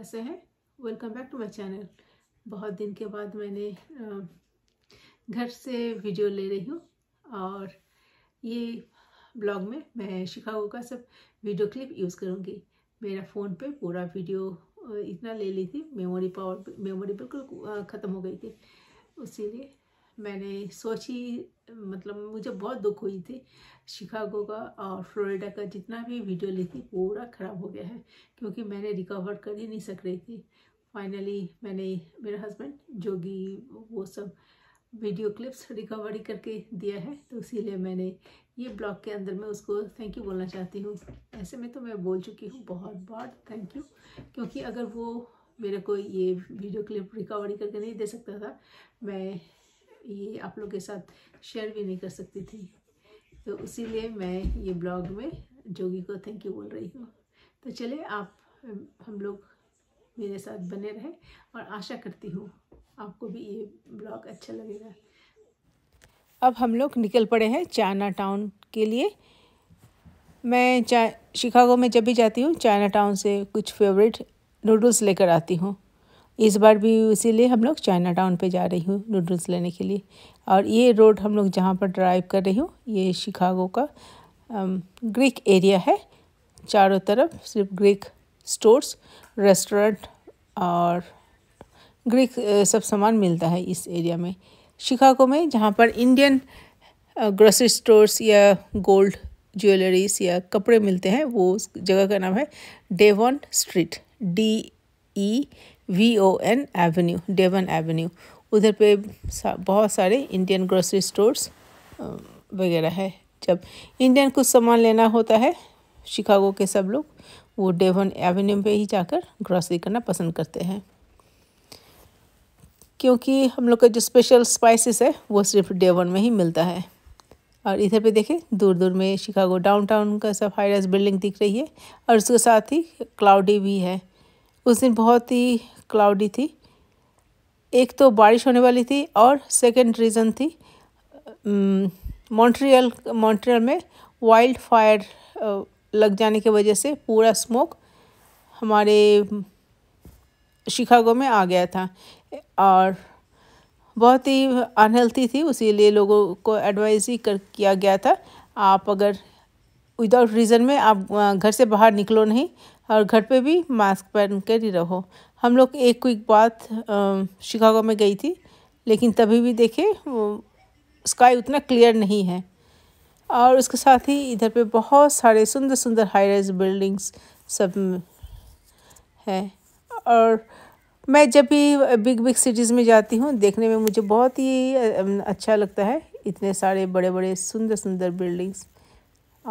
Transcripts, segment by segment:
ऐसा है। Welcome back to my channel. बहुत दिन के बाद मैंने घर से वीडियो ले रही हूँ और ये ब्लॉग में मैं शिकागो का सब वीडियो क्लिप यूज़ करूँगी। मेरा फ़ोन पे पूरा वीडियो इतना ले ली थी, मेमोरी बिल्कुल ख़त्म हो गई थी। इसीलिए मैंने सोची, मतलब मुझे बहुत दुख हुई थी, शिकागो का और फ्लोरिडा का जितना भी वीडियो ली थी पूरा ख़राब हो गया है, क्योंकि मैंने रिकवर कर ही नहीं सक रही थी। फाइनली मेरे हस्बैंड जोगी वो सब वीडियो क्लिप्स रिकवरी करके दिया है, तो इसीलिए मैंने ये ब्लॉग के अंदर में उसको थैंक यू बोलना चाहती हूँ। ऐसे में तो मैं बोल चुकी हूँ बहुत बार थैंक यू, क्योंकि अगर वो मेरे को ये वीडियो क्लिप रिकवरी करके नहीं दे सकता था, मैं ये आप लोग के साथ शेयर भी नहीं कर सकती थी। तो इसीलिए मैं ये ब्लॉग में जोगी को थैंक यू बोल रही हूँ। तो चले हम लोग मेरे साथ बने रहें और आशा करती हूँ आपको भी ये ब्लॉग अच्छा लगेगा। अब हम लोग निकल पड़े हैं चाइना टाउन के लिए। मैं शिकागो में जब भी जाती हूँ चाइना टाउन से कुछ फेवरेट नूडल्स लेकर आती हूँ। इस बार भी इसीलिए हम लोग चाइना टाउन पे जा रही हूँ नूडल्स लेने के लिए। और ये रोड हम लोग जहाँ पर ड्राइव कर रही हूँ, ये शिकागो का ग्रीक एरिया है। चारों तरफ सिर्फ ग्रीक स्टोर्स, रेस्टोरेंट और ग्रीक सब सामान मिलता है इस एरिया में। शिकागो में जहाँ पर इंडियन ग्रोसरी स्टोर्स या गोल्ड ज्वेलरीज या कपड़े मिलते हैं, वो उस जगह का नाम है Devon street, DEVON avenue, Devon Avenue. उधर पे बहुत सारे इंडियन ग्रोसरी स्टोर्स वगैरह है। जब इंडियन कुछ सामान लेना होता है शिकागो के सब लोग, वो डेवन एवेन्यू पे ही जाकर ग्रोसरी करना पसंद करते हैं, क्योंकि हम लोग का जो स्पेशल स्पाइसेस है वो सिर्फ डेवन में ही मिलता है। और इधर पे देखें दूर दूर में शिकागो डाउनटाउन का सब हाई राइज बिल्डिंग दिख रही है, और उसके साथ ही क्लाउडी भी है। उस दिन बहुत ही क्लाउडी थी। एक तो बारिश होने वाली थी और सेकंड रीज़न थी मॉन्ट्रियल में वाइल्ड फायर लग जाने की वजह से पूरा स्मोक हमारे शिकागो में आ गया था और बहुत ही अनहेल्थी थी। उसीलिए लोगों को एडवाइज़ ही किया गया था, आप अगर विदाउट रीज़न में आप घर से बाहर निकलो नहीं और घर पे भी मास्क पहन कर ही रहो। हम लोग एक क्विक बात शिकागो में गई थी, लेकिन तभी भी देखे स्काई उतना क्लियर नहीं है। और उसके साथ ही इधर पे बहुत सारे सुंदर सुंदर हाई राइज बिल्डिंग्स सब है। और मैं जब भी बिग बिग सिटीज़ में जाती हूँ, देखने में मुझे बहुत ही अच्छा लगता है, इतने सारे बड़े बड़े सुंदर सुंदर बिल्डिंग्स।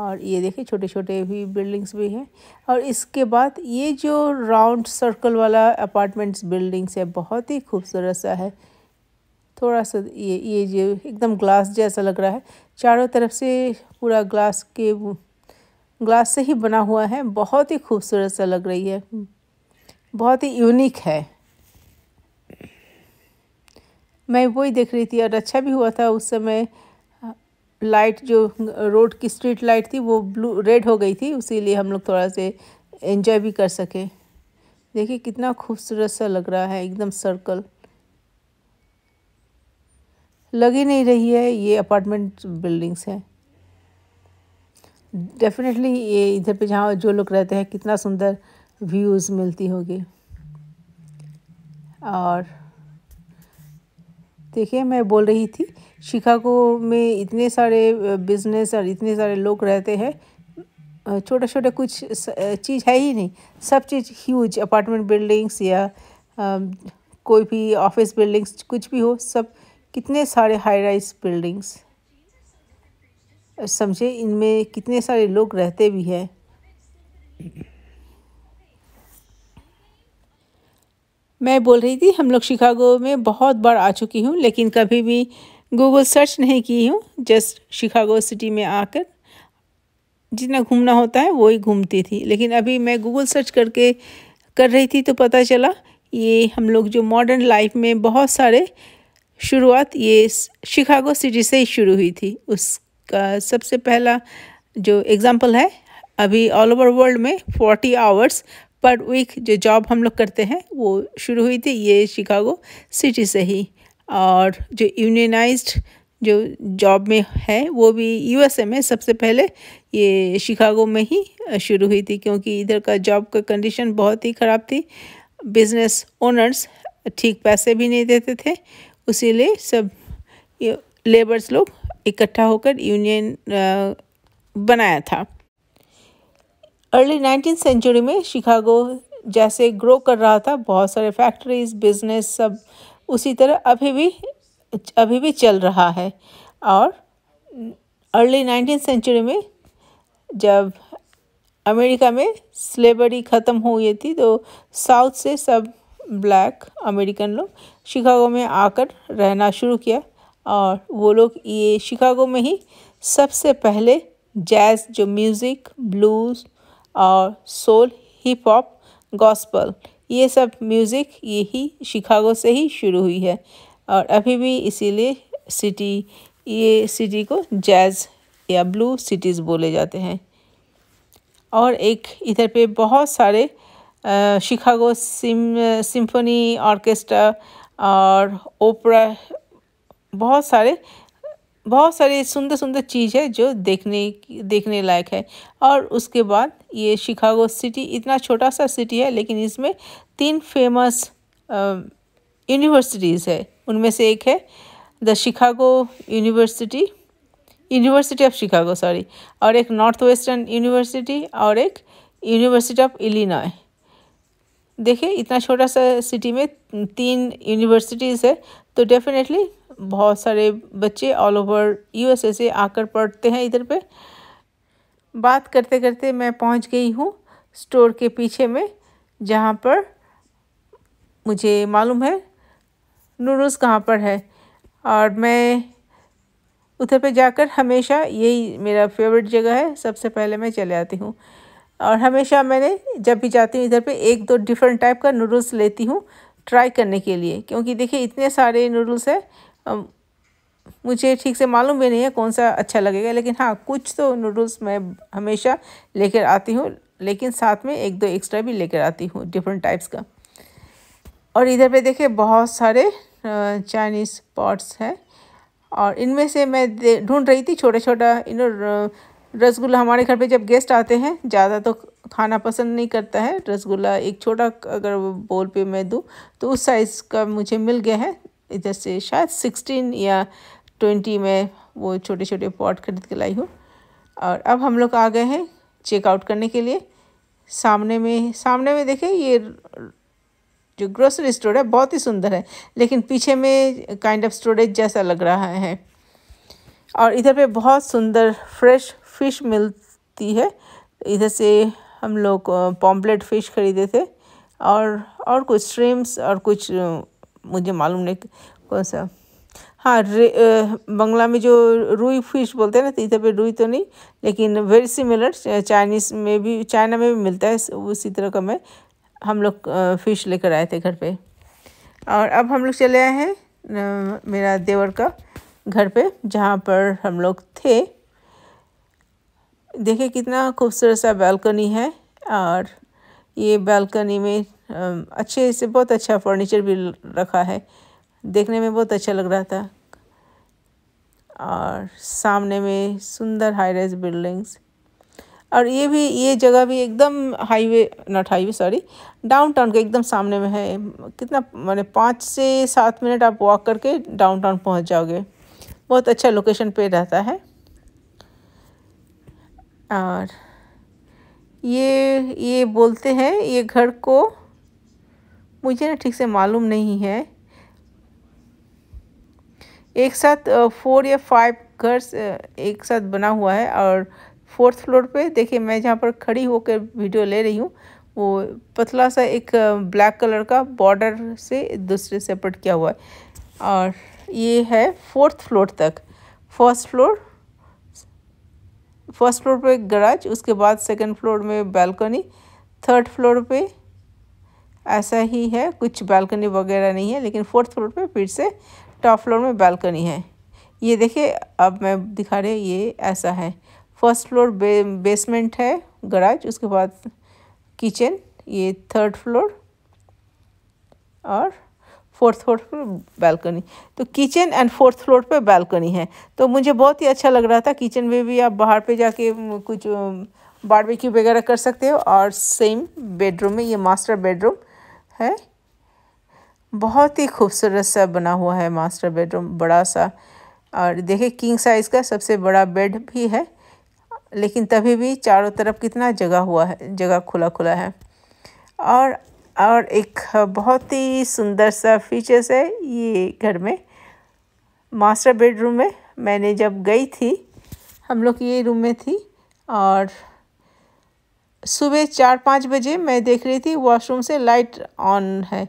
और ये देखिए छोटे छोटे भी बिल्डिंग्स भी हैं। और इसके बाद ये जो राउंड सर्कल वाला अपार्टमेंट्स बिल्डिंग्स है, बहुत ही खूबसूरत सा है। थोड़ा सा ये जो एकदम ग्लास जैसा लग रहा है, चारों तरफ से पूरा ग्लास से ही बना हुआ है, बहुत ही खूबसूरत सा लग रही है, बहुत ही यूनिक है। मैं वही देख रही थी और अच्छा भी हुआ था। उस समय लाइट जो रोड की स्ट्रीट लाइट थी वो रेड हो गई थी, उसीलिए हम लोग थोड़ा से एंजॉय भी कर सके। देखिए कितना खूबसूरत सा लग रहा है, एकदम सर्कल लग ही नहीं रही है ये अपार्टमेंट बिल्डिंग्स हैं। डेफिनेटली ये इधर पे जहाँ जो लोग रहते हैं कितना सुंदर व्यूज़ मिलती होगी। और देखिए मैं बोल रही थी शिकागो में इतने सारे बिजनेस और इतने सारे लोग रहते हैं, छोटा छोटा कुछ चीज़ है ही नहीं, सब चीज़ ह्यूज अपार्टमेंट बिल्डिंग्स या कोई भी ऑफिस बिल्डिंग्स कुछ भी हो, सब कितने सारे हाई राइज बिल्डिंग्स। समझे इनमें कितने सारे लोग रहते भी हैं। मैं बोल रही थी हम लोग शिकागो में बहुत बार आ चुकी हूँ, लेकिन कभी भी गूगल सर्च नहीं की हूँ। जस्ट शिकागो सिटी में आकर जितना घूमना होता है वही घूमती थी। लेकिन अभी मैं गूगल सर्च कर रही थी तो पता चला ये हम लोग जो मॉडर्न लाइफ में बहुत सारे शुरुआत ये शिकागो सिटी से ही शुरू हुई थी। उसका सबसे पहला जो एग्ज़ाम्पल है, अभी ऑल ओवर वर्ल्ड में 40 आवर्स पर वीक जो जॉब हम लोग करते हैं वो शुरू हुई थी ये शिकागो सिटी से ही। और जो यूनियनाइज्ड जो जॉब में है वो भी यूएसए में सबसे पहले ये शिकागो में ही शुरू हुई थी, क्योंकि इधर का जॉब का कंडीशन बहुत ही ख़राब थी। बिजनेस ओनर्स ठीक पैसे भी नहीं देते थे, उसीलिए सब ये लेबर्स लोग इकट्ठा होकर यूनियन बनाया था। अर्ली 19th सेंचुरी में शिकागो जैसे ग्रो कर रहा था, बहुत सारे फैक्ट्रीज बिजनेस सब उसी तरह अभी भी चल रहा है। और अर्ली 19th सेंचुरी में जब अमेरिका में स्लेवरी ख़त्म हो गई थी तो साउथ से सब ब्लैक अमेरिकन लोग शिकागो में आकर रहना शुरू किया, और वो लोग ये शिकागो में ही सबसे पहले जैज़ जो म्यूज़िक, ब्लूज़ और सोल, हिप हॉप, गॉस्पल, ये सब म्यूज़िक यही शिकागो से ही शुरू हुई है। और अभी भी इसीलिए ये सिटी को जैज़ या ब्लू सिटीज़ बोले जाते हैं। और एक इधर पे बहुत सारे शिकागो सिम्फनी ऑर्केस्ट्रा और ओपरा, बहुत सारे सुंदर सुंदर चीज़ है जो देखने लायक है। और उसके बाद ये शिकागो सिटी इतना छोटा सा सिटी है, लेकिन इसमें 3 फेमस यूनिवर्सिटीज़ है। उनमें से एक है the Chicago university of Chicago, और एक नॉर्थ वेस्टर्न यूनिवर्सिटी और एक यूनिवर्सिटी ऑफ इलिनॉय। देखिए इतना छोटा सा सिटी में 3 यूनिवर्सिटीज़ है, तो डेफिनेटली बहुत सारे बच्चे ऑल ओवर यूएसए से आकर पढ़ते हैं इधर पे। बात करते करते मैं पहुंच गई हूँ स्टोर के पीछे में, जहाँ पर मुझे मालूम है नूडल्स कहाँ पर है। और मैं उधर पे जाकर हमेशा, यही मेरा फेवरेट जगह है, सबसे पहले मैं चले आती हूँ। और हमेशा मैंने जब भी जाती हूँ इधर पे 1-2 डिफरेंट टाइप का नूडल्स लेती हूँ ट्राई करने के लिए, क्योंकि देखिए इतने सारे नूडल्स हैं, मुझे ठीक से मालूम भी नहीं है कौन सा अच्छा लगेगा, लेकिन हाँ कुछ तो नूडल्स मैं हमेशा लेकर आती हूँ, लेकिन साथ में 1-2 एक्स्ट्रा भी लेकर आती हूँ डिफरेंट टाइप्स का। और इधर पे देखिए बहुत सारे चाइनीज़ पॉट्स हैं, और इनमें से मैं ढूंढ रही थी छोटा छोटा रसगुल्ला। हमारे घर पे जब गेस्ट आते हैं ज़्यादा तो खाना पसंद नहीं करता है रसगुल्ला, एक छोटा अगर बोल पे मैं दूँ तो उस साइज़ का मुझे मिल गया है इधर से, शायद 16 या 20 में वो छोटे छोटे पॉट खरीद के लाई हूँ। और अब हम लोग आ गए हैं चेकआउट करने के लिए। सामने में देखें ये जो ग्रोसरी स्टोर है बहुत ही सुंदर है, लेकिन पीछे में काइंड ऑफ स्टोरेज जैसा लग रहा है। और इधर पे बहुत सुंदर फ्रेश फ़िश मिलती है, इधर से हम लोग पॉम्पलेट फ़िश ख़रीदे थे, और कुछ श्रिम्स और कुछ मुझे मालूम नहीं कौन सा, हाँ बंगला में जो रूई फिश बोलते हैं ना, तो इधर पे रूई तो नहीं, लेकिन वेरी सिमिलर चाइनीज़ में भी, चाइना में भी मिलता है, उसी तरह का मैं हम लोग फ़िश लेकर आए थे घर पे। और अब हम लोग चले आए हैं मेरा देवर का घर पे, जहाँ पर हम लोग थे। देखिए कितना खूबसूरत सा बालकनी है, और ये बालकनी में अच्छे से बहुत अच्छा फर्नीचर भी रखा है, देखने में बहुत अच्छा लग रहा था। और सामने में सुंदर हाई राइज बिल्डिंग्स, और ये जगह भी एकदम नॉट हाईवे, सॉरी डाउनटाउन के एकदम सामने में है। कितना माने 5 से 7 मिनट आप वॉक करके डाउनटाउन पहुंच जाओगे, बहुत अच्छा लोकेशन पे रहता है। और ये बोलते हैं ये घर को, मुझे ना ठीक से मालूम नहीं है, एक साथ 4 या 5 घर एक साथ बना हुआ है। और 4th फ्लोर पे देखिए, मैं जहाँ पर खड़ी होकर वीडियो ले रही हूँ वो पतला सा एक ब्लैक कलर का बॉर्डर से दूसरे से सेपरेट किया हुआ है। और ये है 4th फ्लोर तक, फर्स्ट फ्लोर पे गराज, उसके बाद 2nd फ्लोर में बालकनी, 3rd फ्लोर पे ऐसा ही है, कुछ बालकनी वगैरह नहीं है, लेकिन 4th फ्लोर पे फिर से टॉप फ्लोर में बालकनी है। ये देखिए अब मैं दिखा रही हूँ, ये ऐसा है 1st फ्लोर बेसमेंट है गराज, उसके बाद किचन, ये थर्ड फ्लोर और फोर्थ फ्लोर पर बालकनी। तो किचन एंड फोर्थ फ्लोर पे बालकनी है। तो मुझे बहुत ही अच्छा लग रहा था। किचन में भी आप बाहर पे जाके कुछ बारबेक्यू वगैरह कर सकते हो। और सेम बेडरूम में, ये मास्टर बेडरूम है, बहुत ही खूबसूरत सा बना हुआ है मास्टर बेडरूम, बड़ा सा। और देखिए किंग साइज़ का सबसे बड़ा बेड भी है, लेकिन तभी भी चारों तरफ कितना जगह हुआ है, जगह खुला खुला है। और एक बहुत ही सुंदर सा फीचर्स है ये घर में। मास्टर बेडरूम में मैंने जब गई थी, हम लोग ये रूम में थी, और सुबह 4-5 बजे मैं देख रही थी वॉशरूम से लाइट ऑन है।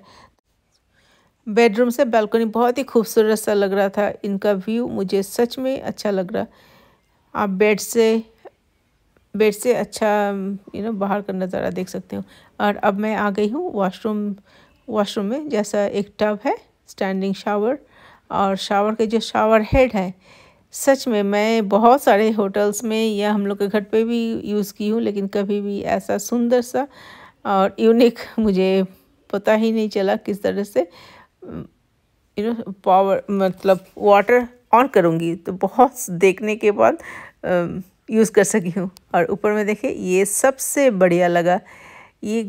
बेडरूम से बालकनी बहुत ही खूबसूरत सा लग रहा था। इनका व्यू मुझे सच में अच्छा लग रहा। आप बेड से अच्छा बाहर का नज़ारा देख सकते हो। और अब मैं आ गई हूँ वॉशरूम में। जैसा एक टब है, स्टैंडिंग शावर, और शावर के जो शावर हेड है, सच में मैं बहुत सारे होटल्स में या हम लोग के घर पे भी यूज़ की हूँ, लेकिन कभी भी ऐसा सुंदर सा और यूनिक मुझे पता ही नहीं चला किस तरह से पावर वाटर ऑन करूँगी। तो बहुत देखने के बाद यूज़ कर सकी हूँ। और ऊपर में देखे, ये सबसे बढ़िया लगा ये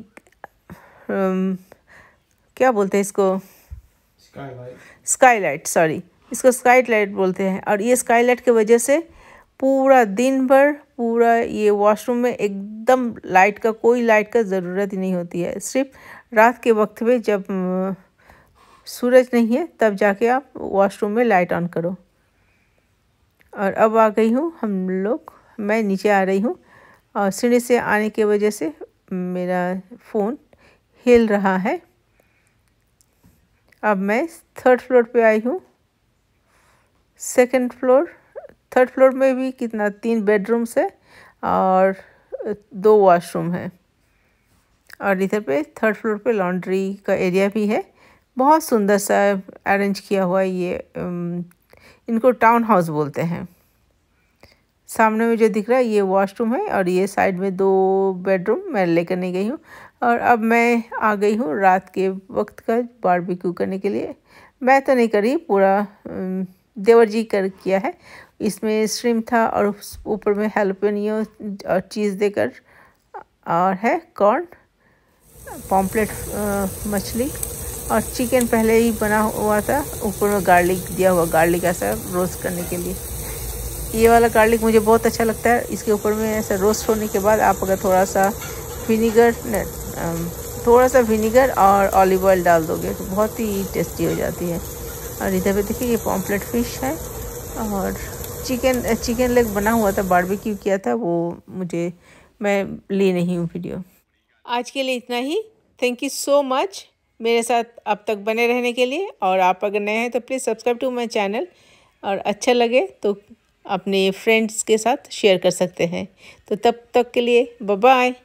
क्या बोलते हैं इसको, स्काईलाइट। सॉरी, इसको स्काईलाइट बोलते हैं। और ये स्काईलाइट की वजह से पूरा दिन भर पूरा ये वॉशरूम में एकदम कोई लाइट का ज़रूरत ही नहीं होती है। सिर्फ रात के वक्त में जब सूरज नहीं है तब जाके आप वॉशरूम में लाइट ऑन करो। और अब आ गई हूँ मैं नीचे आ रही हूँ। और सीढ़ी से आने की वजह से मेरा फ़ोन हिल रहा है। अब मैं थर्ड फ्लोर पे आई हूँ। सेकंड फ्लोर, थर्ड फ्लोर में भी कितना 3 बेडरूम्स है और 2 वॉशरूम है। और इधर पे थर्ड फ्लोर पे लॉन्ड्री का एरिया भी है, बहुत सुंदर सा अरेंज किया हुआ है। ये इनको टाउन हाउस बोलते हैं। सामने में जो दिख रहा है ये वॉशरूम है, और ये साइड में 2 बेडरूम मैं लेकर नहीं गई हूँ। और अब मैं आ गई हूँ रात के वक्त का बारबेक्यू करने के लिए। मैं तो नहीं करी, पूरा देवर जी कर किया है। इसमें श्रिम्प था और ऊपर में हैलोपेनियो और चीज़ देकर, और है कॉर्न पॉम्पलेट मछली, और चिकन पहले ही बना हुआ था, ऊपर में गार्लिक दिया हुआ, गार्लिक ऐसा रोस्ट करने के लिए। ये वाला गार्लिक मुझे बहुत अच्छा लगता है। इसके ऊपर में ऐसा रोस्ट होने के बाद आप अगर थोड़ा सा विनीगर और ऑलिव ऑयल डाल दोगे तो बहुत ही टेस्टी हो जाती है। और इधर पे देखिए ये पॉम्पलेट फिश है, और चिकन लेग बना हुआ था, बारबेक्यू किया था, वो मैं ली नहीं हूँ वीडियो। आज के लिए इतना ही। थैंक यू सो मच मेरे साथ अब तक बने रहने के लिए। और आप अगर नए हैं तो please subscribe to my channel, और अच्छा लगे तो अपने फ्रेंड्स के साथ शेयर कर सकते हैं। तो तब तक के लिए बाय बाय।